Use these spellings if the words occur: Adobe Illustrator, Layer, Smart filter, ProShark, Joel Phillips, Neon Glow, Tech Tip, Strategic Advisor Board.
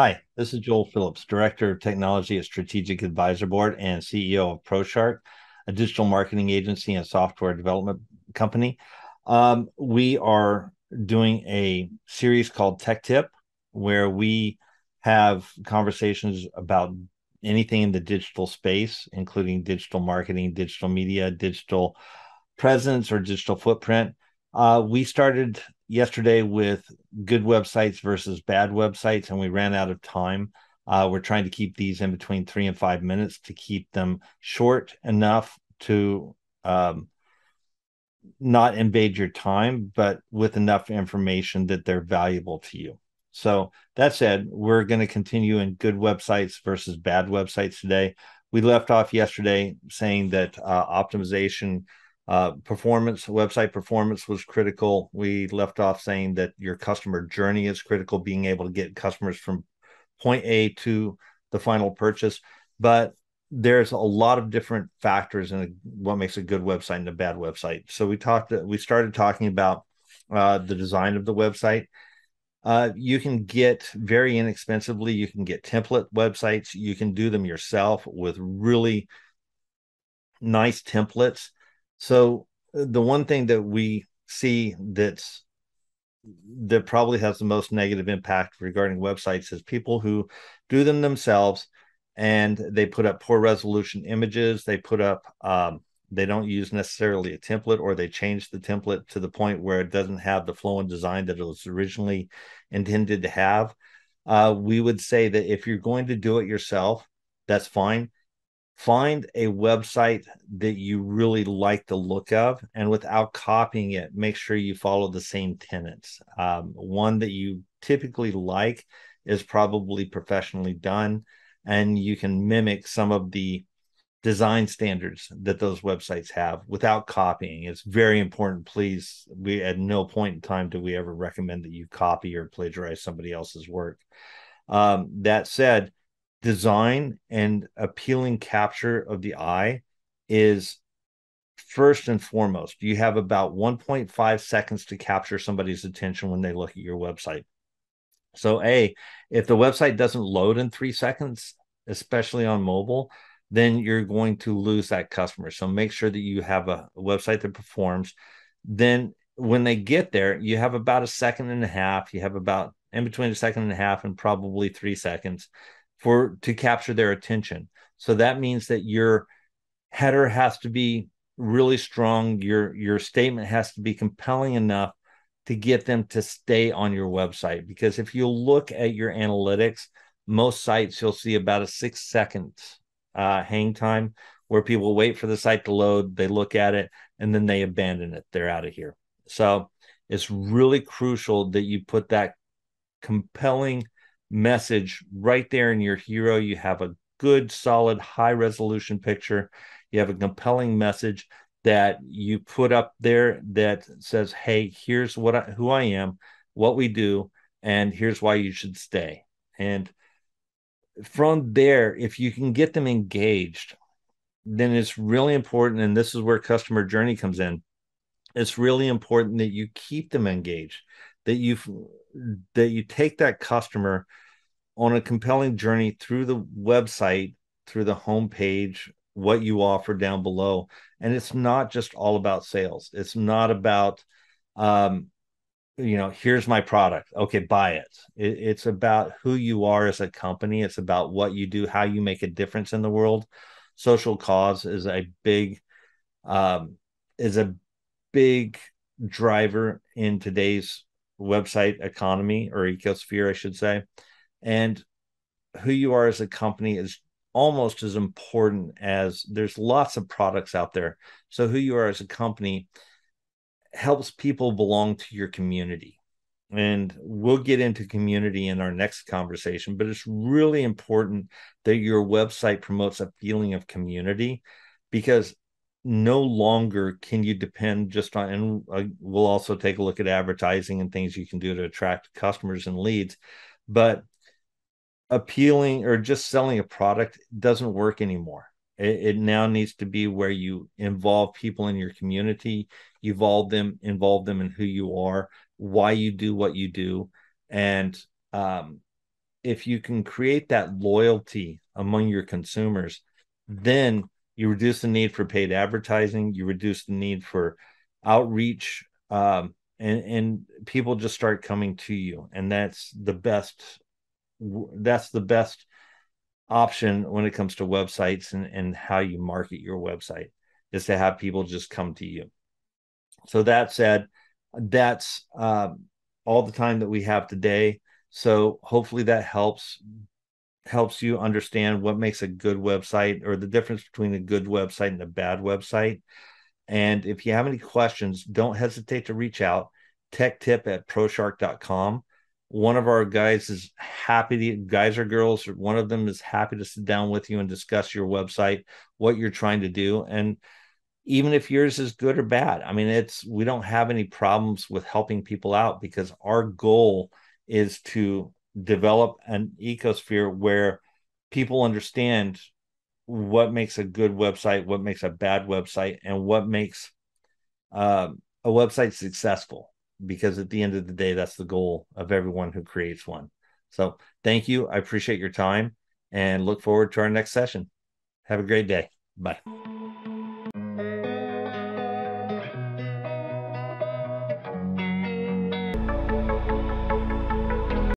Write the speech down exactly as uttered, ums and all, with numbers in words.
Hi, this is Joel Phillips, Director of Technology at Strategic Advisor Board and C E O of ProShark, a digital marketing agency and software development company. Um, we are doing a series called Tech Tip, where we have conversations about anything in the digital space, including digital marketing, digital media, digital presence, or digital footprint. Uh, we started yesterday with good websites versus bad websites, and we ran out of time. Uh, we're trying to keep these in between three and five minutes to keep them short enough to um, not invade your time, but with enough information that they're valuable to you. So that said, we're going to continue in good websites versus bad websites today. We left off yesterday saying that uh, optimization Uh, performance, website performance was critical. We left off saying that your customer journey is critical, being able to get customers from point A to the final purchase. But there's a lot of different factors in what makes a good website and a bad website. So we talked, we started talking about uh, the design of the website. Uh, you can get very inexpensively, you can get template websites. You can do them yourself with really nice templates. So the one thing that we see that's that probably has the most negative impact regarding websites is people who do them themselves, and they put up poor resolution images. They put up, um, they don't use necessarily a template, or they change the template to the point where it doesn't have the flow and design that it was originally intended to have. Uh, we would say that if you're going to do it yourself, that's fine. Find a website that you really like the look of, and without copying it, make sure you follow the same tenets. Um, one that you typically like is probably professionally done, and you can mimic some of the design standards that those websites have without copying. It's very important. Please, we at no point in time do we ever recommend that you copy or plagiarize somebody else's work. Um, that said, design and appealing capture of the eye is first and foremost. You have about one point five seconds to capture somebody's attention when they look at your website. So A, if the website doesn't load in three seconds, especially on mobile, then you're going to lose that customer. So make sure that you have a website that performs. Then when they get there, you have about a second and a half. You have about in between a second and a half and probably three seconds. For to capture their attention. So that means that your header has to be really strong. Your, your statement has to be compelling enough to get them to stay on your website. Because if you look at your analytics, most sites you'll see about a six second uh, hang time where people wait for the site to load, they look at it, and then they abandon it. They're out of here. So it's really crucial that you put that compelling message right there in your hero. You have a good, solid, high resolution picture. You have a compelling message that you put up there that says, hey, here's what I, who I am, what we do, and here's why you should stay. And from there, if you can get them engaged, then it's really important. And this is where customer journey comes in. It's really important that you keep them engaged, that you've that you take that customer on a compelling journey through the website, through the homepage, what you offer down below. And it's not just all about sales. It's not about, um, you know, here's my product. Okay, buy it. it. It's about who you are as a company. It's about what you do, how you make a difference in the world. Social cause is a big, um, is a big driver in today's website economy or ecosphere, I should say. And who you are as a company is almost as important as there's lots of products out there. So who you are as a company helps people belong to your community. And we'll get into community in our next conversation, but it's really important that your website promotes a feeling of community, because no longer can you depend just on, and uh, we'll also take a look at advertising and things you can do to attract customers and leads, but appealing or just selling a product doesn't work anymore. It, it now needs to be where you involve people in your community, you involve them, involve them in who you are, why you do what you do, and um, if you can create that loyalty among your consumers, then you reduce the need for paid advertising, you reduce the need for outreach, um, and, and people just start coming to you. And that's the best, that's the best option when it comes to websites and, and how you market your website, is to have people just come to you. So that said, that's uh, all the time that we have today. So hopefully that helps helps you understand what makes a good website, or the difference between a good website and a bad website. And if you have any questions, don't hesitate to reach out, tech tip at proshark dot com. One of our guys is happy to, guys or girls, one of them is happy to sit down with you and discuss your website, what you're trying to do. And even if yours is good or bad, I mean, it's, we don't have any problems with helping people out, because our goal is to develop an ecosphere where people understand what makes a good website, what makes a bad website, and what makes uh, a website successful. Because at the end of the day, that's the goal of everyone who creates one. So thank you. I appreciate your time and look forward to our next session. Have a great day. Bye.